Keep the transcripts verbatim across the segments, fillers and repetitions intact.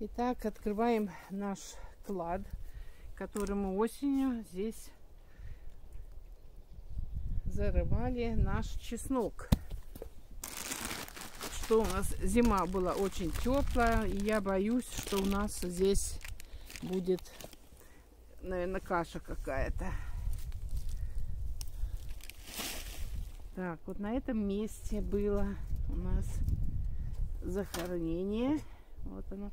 Итак, открываем наш клад, который мы осенью здесь зарывали наш чеснок. Что у нас зима была очень теплая, и я боюсь, что у нас здесь будет, наверное, каша какая-то. Так, вот на этом месте было у нас захоронение. Вот оно.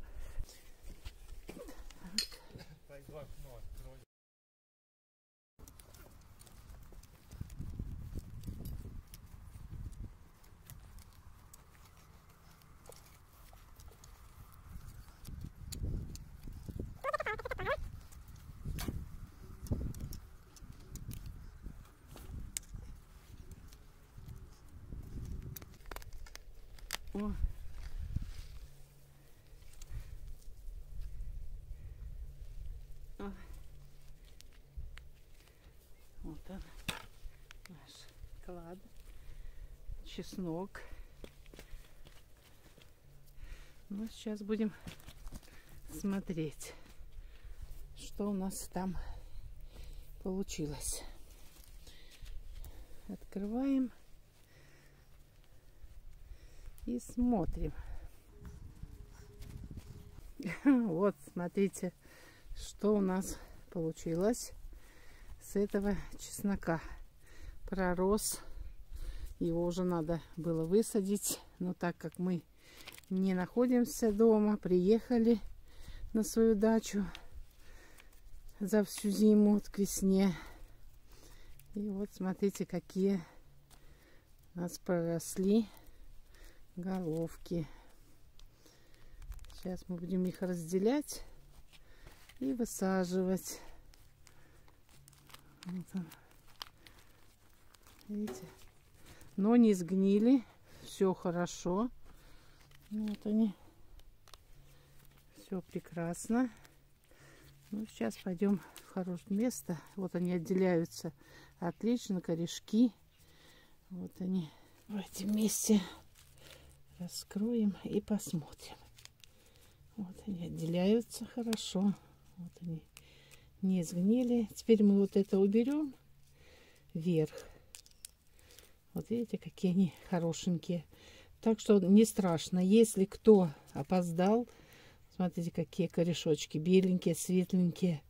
О. О. Вот он, наш клад, чеснок. Ну, сейчас будем смотреть, что у нас там получилось. Открываем и смотрим. Вот, смотрите, что у нас получилось с этого чеснока. Пророс. Его уже надо было высадить. Но так как мы не находимся дома, приехали на свою дачу за всю зиму, вот к весне. И вот, смотрите, какие у нас проросли головки. Сейчас мы будем их разделять и высаживать. Вот он. Видите? Но не сгнили. Все хорошо. Вот они. Все прекрасно. Ну, сейчас пойдем в хорошее место. Вот они отделяются отлично. Корешки. Вот они. Давайте вместе раскроем и посмотрим. Вот они отделяются хорошо. Вот они не сгнили. Теперь мы вот это уберем вверх. Вот видите, какие они хорошенькие. Так что не страшно. Если кто опоздал, смотрите, какие корешочки. Беленькие, светленькие.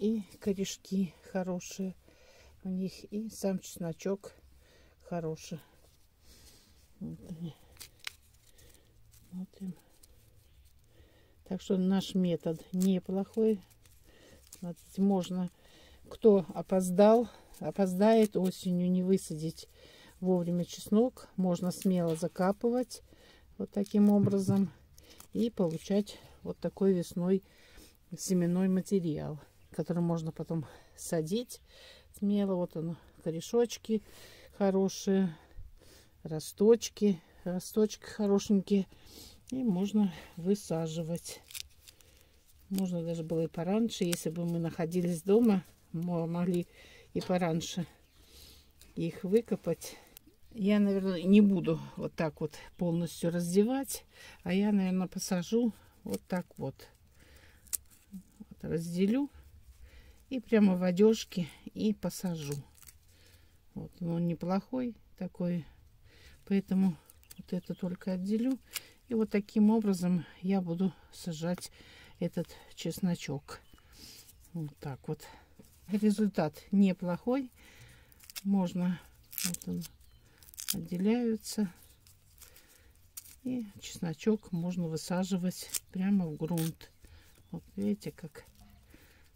И корешки хорошие у них, и сам чесночок хороший. Вот они. Смотрим. Так что наш метод неплохой. Смотрите, можно, кто опоздал, опоздает осенью не высадить вовремя чеснок, можно смело закапывать вот таким образом и получать вот такой весной семенной материал, который можно потом садить смело. Вот он, корешочки хорошие, росточки, росточки хорошенькие. И можно высаживать. Можно даже было и пораньше. Если бы мы находились дома, мы могли и пораньше их выкопать. Я, наверное, не буду вот так вот полностью раздевать. А я, наверное, посажу вот так вот. Вот разделю. И прямо в одежке и посажу. Вот, но он неплохой такой. Поэтому вот это только отделю. И вот таким образом я буду сажать этот чесночок. Вот так вот. Результат неплохой. Можно. Вот он. Отделяются. И чесночок можно высаживать прямо в грунт. Вот видите, как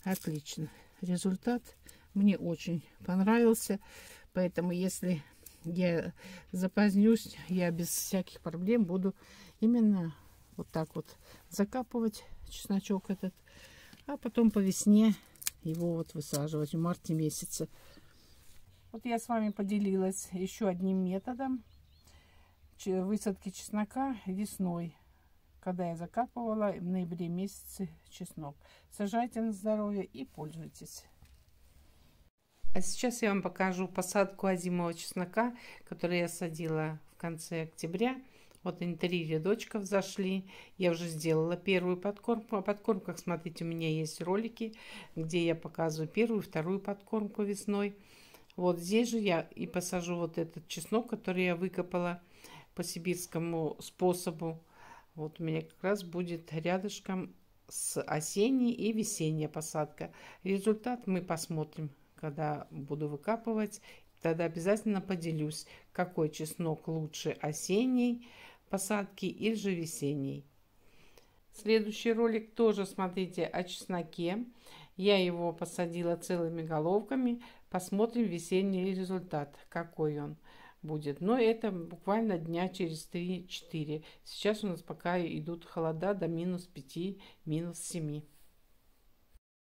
отлично. Результат мне очень понравился, поэтому если я запозднюсь, я без всяких проблем буду именно вот так вот закапывать чесночок этот, а потом по весне его вот высаживать в марте месяце. Вот я с вами поделилась еще одним методом высадки чеснока весной, когда я закапывала в ноябре месяце чеснок. Сажайте на здоровье и пользуйтесь. А сейчас я вам покажу посадку озимого чеснока, который я садила в конце октября. Вот они, три рядочка взошли. Я уже сделала первую подкормку. О подкормках, смотрите, у меня есть ролики, где я показываю первую и вторую подкормку весной. Вот здесь же я и посажу вот этот чеснок, который я выкопала по сибирскому способу. Вот у меня как раз будет рядышком с осенней и весенняя посадка. Результат мы посмотрим, когда буду выкапывать. Тогда обязательно поделюсь, какой чеснок лучше, осенней посадки или же весенней. Следующий ролик тоже, смотрите, о чесноке. Я его посадила целыми головками. Посмотрим весенний результат, какой он будет. Но это буквально дня через три-четыре. Сейчас у нас пока идут холода до минус пяти, минус семи.